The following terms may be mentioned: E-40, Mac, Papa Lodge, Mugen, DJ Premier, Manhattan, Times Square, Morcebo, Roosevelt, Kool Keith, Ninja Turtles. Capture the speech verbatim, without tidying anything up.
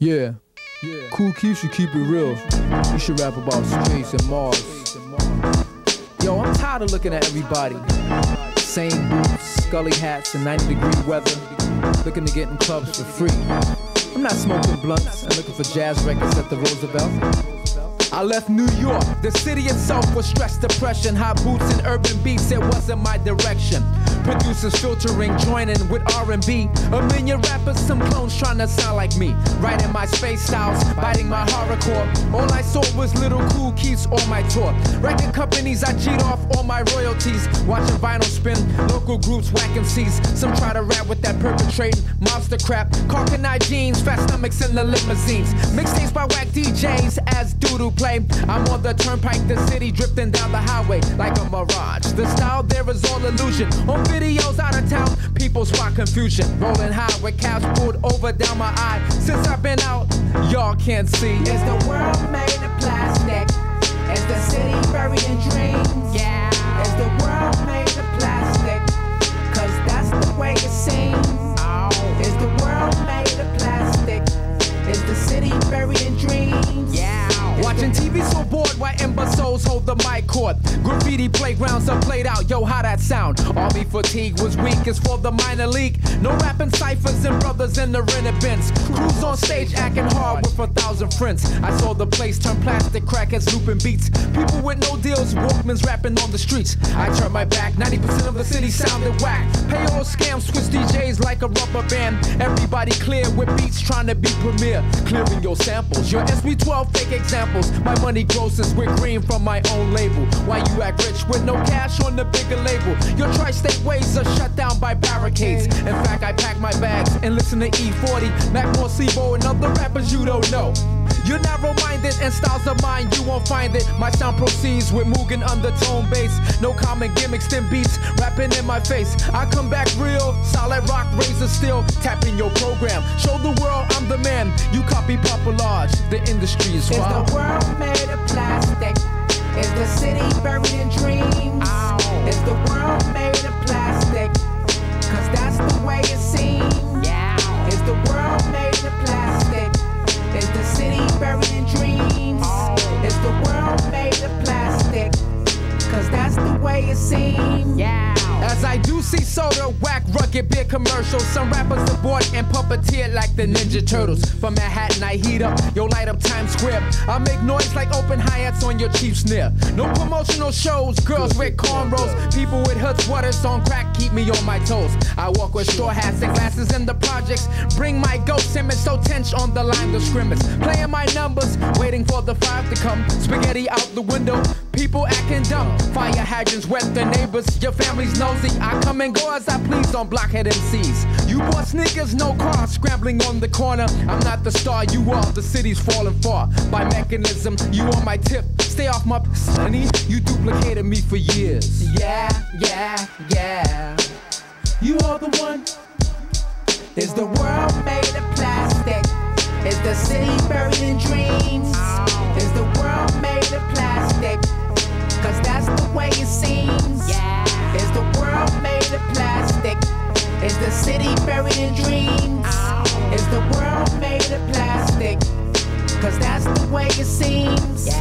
Yeah, yeah. Cool Keith should keep it real. You should rap about space and Mars. Yo, I'm tired of looking at everybody. Same boots, scully hats, and ninety degree weather. Looking to get in clubs for free. I'm not smoking blunts and looking for jazz records at the Roosevelt. I left New York. The city itself was stress, depression. Hot boots and urban beats, it wasn't my direction. Producers filtering, joining with R and B. A million rappers, some clones trying to sound like me. Writing my space styles, biting my horrorcore. All I saw was little Cool Keiths on my tour. Record companies, I cheat off all my royalties. Watching vinyl spin, local groups whacking C's. Some try to rap with that perpetrating monster crap. Carkin' eye jeans, fat stomachs in the limousines. Mixtapes by whack D Js as doodoo play. I'm on the turnpike, the city drifting down the highway like a mirage. The style there is all illusion. On videos out of town, people spot confusion. Rolling high with caps pulled over down my eye. Since I've been out, y'all can't see. Is the world made of plastic? Is the city buried in dreams? Yeah. Is the world made of plastic? Cause that's the way it seems. Oh. Is the world made of plastic? Is the city buried in dreams? Yeah. Watching T V so bored, why imbeciles hold the mic cord? Graffiti playgrounds are played out, yo, how that sound? Army fatigue was weak, it's for the minor league. No rapping ciphers and brothers in the rented bins. Crews on stage acting hard with a thousand friends. I saw the place turn plastic, crackheads looping beats. People with no deals, Walkmans rapping on the streets. I turned my back, ninety percent of the city sounded whack. Payroll scams, switch D Js like a rubber band. Everybody clear with beats trying to be premier. Clearing your samples, your S B twelve fake example. My money grosses with green from my own label. Why you act rich with no cash on the bigger label? Your tri-state ways are shut down by barricades. In fact, I pack my bags and listen to E forty, Mac, Morcebo, and other rappers you don't know. You're narrow-minded and styles of mine, you won't find it. My sound proceeds with Mugen undertone bass. No common gimmicks, thin beats, rapping in my face. I come back real, solid rock, razor steel, tapping your program. Show the world I'm the man, you copy Papa Lodge, the industry is wild. Is the world made of plastic? Is the city buried in dreams? Ow. Is the world made of plastic? Cause that's the way it seems. Yeah. Is the world made of plastic? Is the city buried in dreams? Oh. Is the world made of plastic? Cause that's the way it seems. Yeah. As I do see soda, whack, rugged beer commercials. Some rappers are bored and puppeteer like the Ninja Turtles. From Manhattan I heat up, yo, light up Times Square. I make noise like open hi-hats on your Chiefs near. No promotional shows, girls with cornrows. People with hoods, waters on crack, keep me on my toes. I walk with straw hats and glasses in the projects. Bring my ghost image, so tense on the line to scrimmage. Playing my numbers, waiting for the five to come. Spaghetti out the window, people acting dumb. Fire hydrants wet the neighbors, your family's not. I come and go as I please on blockhead M Cs. You bought sneakers, no car, scrambling on the corner. I'm not the star, you are, the city's falling far. By mechanism, you on my tip, stay off my sonny. You duplicated me for years. Yeah, yeah, yeah. You are the one. Is the world made of plastic? Is the city buried in dreams? Is the world made of plastic? Cause that's the way it seems. Yeah. Is the world made of plastic? Is the city buried in dreams? Is the world made of plastic? Cause that's the way it seems.